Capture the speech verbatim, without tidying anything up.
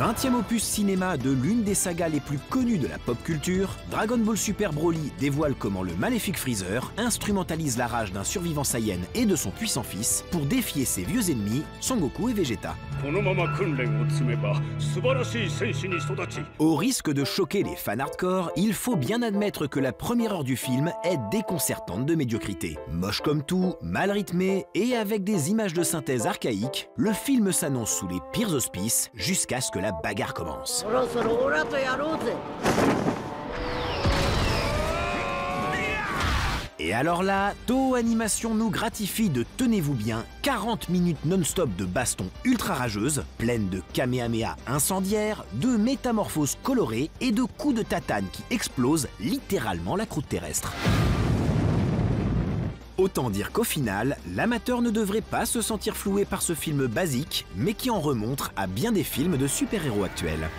vingtième opus cinéma de l'une des sagas les plus connues de la pop culture, Dragon Ball Super Broly dévoile comment le maléfique Freezer instrumentalise la rage d'un survivant Saiyan et de son puissant fils pour défier ses vieux ennemis, Son Goku et Vegeta. Au risque de choquer les fans hardcore, il faut bien admettre que la première heure du film est déconcertante de médiocrité. Moche comme tout, mal rythmé et avec des images de synthèse archaïques, le film s'annonce sous les pires auspices jusqu'à ce que la bagarre commence. Et alors là, Toei Animation nous gratifie de, tenez-vous bien, quarante minutes non-stop de baston ultra rageuse, pleine de kamehameha incendiaires, de métamorphoses colorées et de coups de tatane qui explosent littéralement la croûte terrestre. Autant dire qu'au final, l'amateur ne devrait pas se sentir floué par ce film basique, mais qui en remontre à bien des films de super-héros actuels.